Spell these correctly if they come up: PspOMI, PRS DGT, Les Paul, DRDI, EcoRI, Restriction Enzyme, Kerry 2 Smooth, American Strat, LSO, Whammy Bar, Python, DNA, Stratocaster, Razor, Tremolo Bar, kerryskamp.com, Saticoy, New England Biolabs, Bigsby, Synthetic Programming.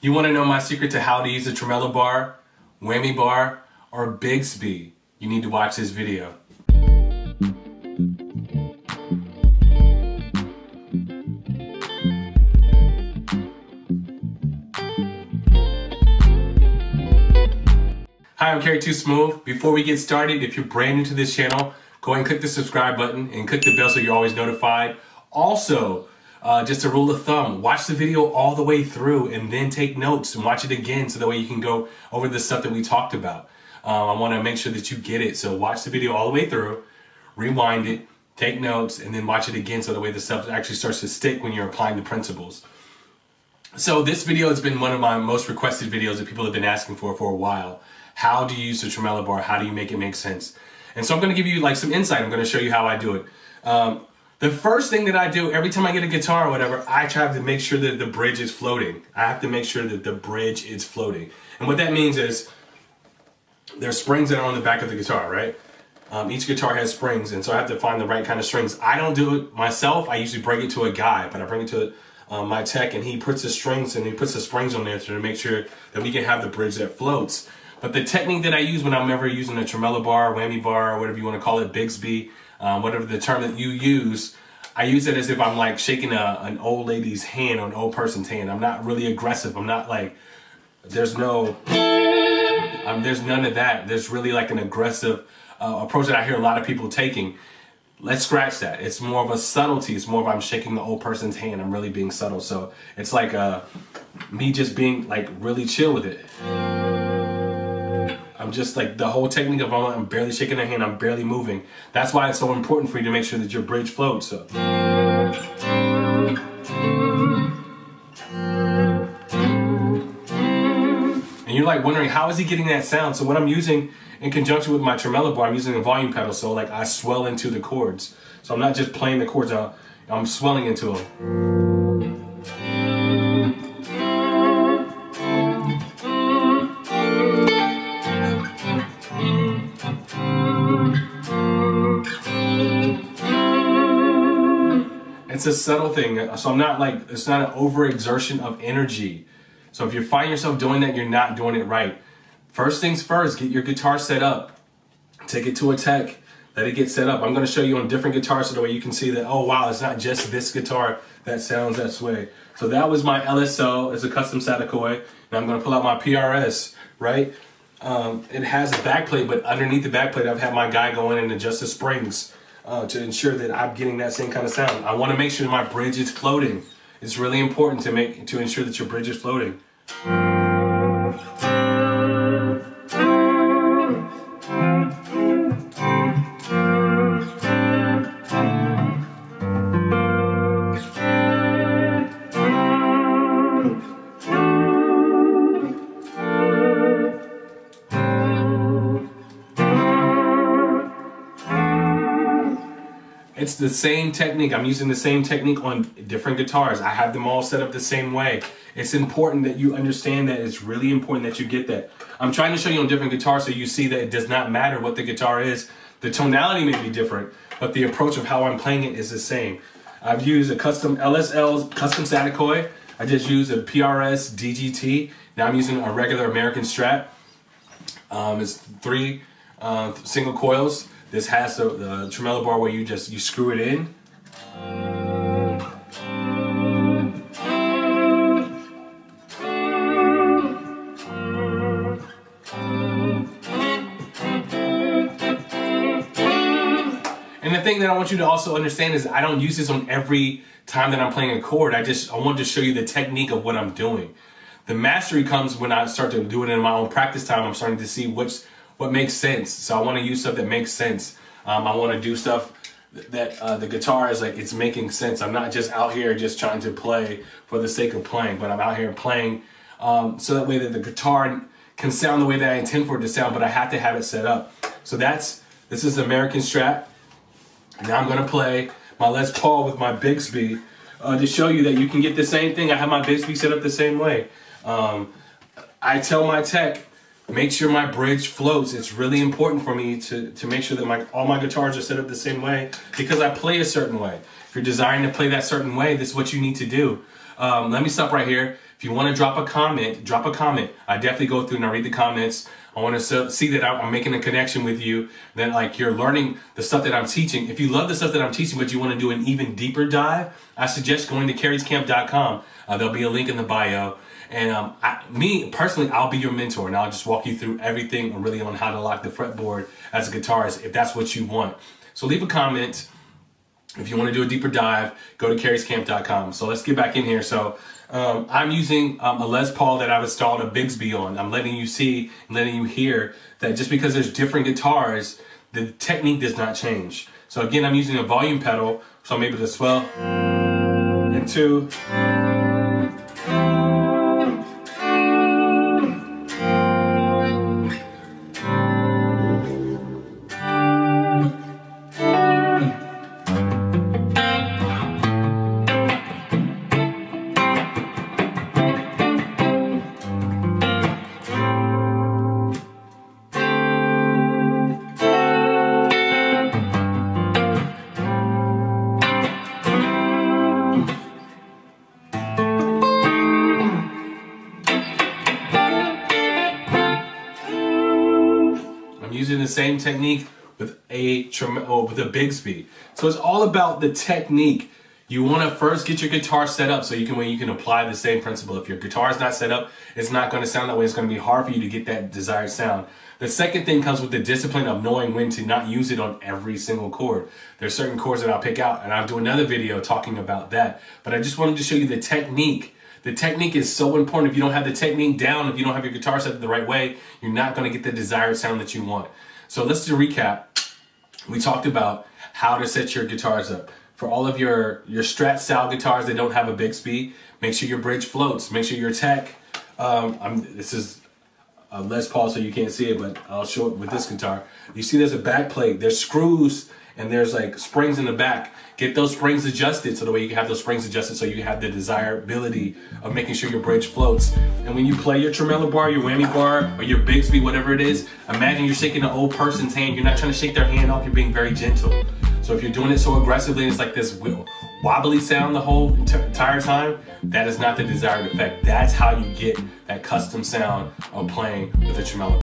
You want to know my secret to how to use a Tremolo bar, Whammy bar, or Bigsby? You need to watch this video. Hi, I'm Kerry 2 Smooth. Before we get started, if you're brand new to this channel, go ahead and click the subscribe button and click the bell so you're always notified. Also, just a rule of thumb, watch the video all the way through and then take notes and watch it again so that way you can go over the stuff that we talked about. I want to make sure that you get it, so watch the video all the way through, rewind it, take notes, and then watch it again so the way the stuff actually starts to stick when you're applying the principles. So this video has been one of my most requested videos that people have been asking for a while. How do you use the Tremolo bar? How do you make it make sense? And so I'm going to give you like some insight. I'm going to show you how I do it. The first thing that I do every time I get a guitar or whatever, I try to make sure that the bridge is floating. I have to make sure that the bridge is floating. And what that means is there's springs that are on the back of the guitar, right? Each guitar has springs, and so I have to find the right kind of strings. I don't do it myself. I usually bring it to a guy, but I bring it to my tech, and he puts the strings and he puts the springs on there to make sure that we can have the bridge that floats. But the technique that I use when I'm ever using a Tremolo bar, Whammy bar, or whatever you want to call it, Bigsby, whatever the term that you use, I use it as if I'm like shaking an old lady's hand or an old person's hand. I'm not really aggressive. I'm not like, there's none of that. There's really like an aggressive approach that I hear a lot of people taking. Let's scratch that. It's more of a subtlety. It's more of I'm shaking the old person's hand. I'm really being subtle. So it's like me just being like really chill with it. I'm just like the whole technique of I'm barely shaking their hand, I'm barely moving. That's why it's so important for you to make sure that your bridge floats. So. And you're like wondering, how is he getting that sound? So what I'm using in conjunction with my Tremolo bar, I'm using a volume pedal, so like I swell into the chords. So I'm not just playing the chords, I'm swelling into them. It's a subtle thing, so I'm not like, it's not an overexertion of energy. So if you find yourself doing that, you're not doing it right. First things first, get your guitar set up. Take it to a tech, let it get set up. I'm gonna show you on different guitars so the way you can see that, oh wow, it's not just this guitar that sounds that way. So that was my LSO, it's a custom Saticoy, and I'm gonna pull out my PRS, right? It has a backplate, but underneath the backplate, I've had my guy go in and adjust the springs. To ensure that I'm getting that same kind of sound. I want to make sure that my bridge is floating. It's really important to ensure that your bridge is floating. It's the same technique. I'm using the same technique on different guitars. I have them all set up the same way. It's important that you understand that. It's really important that you get that. I'm trying to show you on different guitars so you see that it does not matter what the guitar is. The tonality may be different, but the approach of how I'm playing it is the same. I've used a custom LSL's custom Saticoy. I just used a PRS DGT. Now I'm using a regular American Strat. It's three single coils. This has the Tremolo bar where you screw it in. And the thing that I want you to also understand is I don't use this on every time that I'm playing a chord. I want to show you the technique of what I'm doing. The mastery comes when I start to do it in my own practice time. I'm starting to see what makes sense. So I want to use stuff that makes sense. I want to do stuff that the guitar is like, it's making sense. I'm not just out here just trying to play for the sake of playing, but I'm out here playing so that way that the guitar can sound the way that I intend for it to sound, but I have to have it set up. So this is American Strat. Now I'm gonna play my Les Paul with my Bigsby to show you that you can get the same thing. I have my Bigsby set up the same way. I tell my tech, make sure my bridge floats. It's really important for me to make sure that all my guitars are set up the same way because I play a certain way. If you're desiring to play that certain way, this is what you need to do. Let me stop right here. If you want to drop a comment, drop a comment. I definitely go through and I read the comments. I want to see that I'm making a connection with you, that like you're learning the stuff that I'm teaching. If you love the stuff that I'm teaching, but you want to do an even deeper dive, I suggest going to kerryskamp.com. There'll be a link in the bio. And me personally, I'll be your mentor, and I'll just walk you through everything really on how to lock the fretboard as a guitarist, if that's what you want. So leave a comment. If you want to do a deeper dive, go to kerryskamp.com. So let's get back in here. So I'm using a Les Paul that I've installed a Bigsby on. I'm letting you see, letting you hear that just because there's different guitars, the technique does not change. So again, I'm using a volume pedal, so I'm able to swell and two. Same technique with a Bigsby. So it's all about the technique. You want to first get your guitar set up so you can apply the same principle. If your guitar is not set up, it's not going to sound that way. It's going to be hard for you to get that desired sound. The second thing comes with the discipline of knowing when to not use it on every single chord. There's certain chords that I'll pick out, and I'll do another video talking about that. But I just wanted to show you the technique. The technique is so important. If you don't have the technique down, if you don't have your guitar set up the right way, you're not going to get the desired sound that you want. So let's do a recap. We talked about how to set your guitars up. For all of your Strat style guitars that don't have a Bigsby, make sure your bridge floats, make sure your tech, this is a Les Paul so you can't see it, but I'll show it with this guitar. You see there's a back plate, there's screws, and there's like springs in the back. Get those springs adjusted so the way you can have those springs adjusted so you have the desirability of making sure your bridge floats. And when you play your Tremolo Bar, your Whammy Bar, or your Bigsby, whatever it is, imagine you're shaking an old person's hand. You're not trying to shake their hand off, you're being very gentle. So if you're doing it so aggressively, it's like this wobbly sound the whole entire time, that is not the desired effect. That's how you get that custom sound of playing with a Tremolo.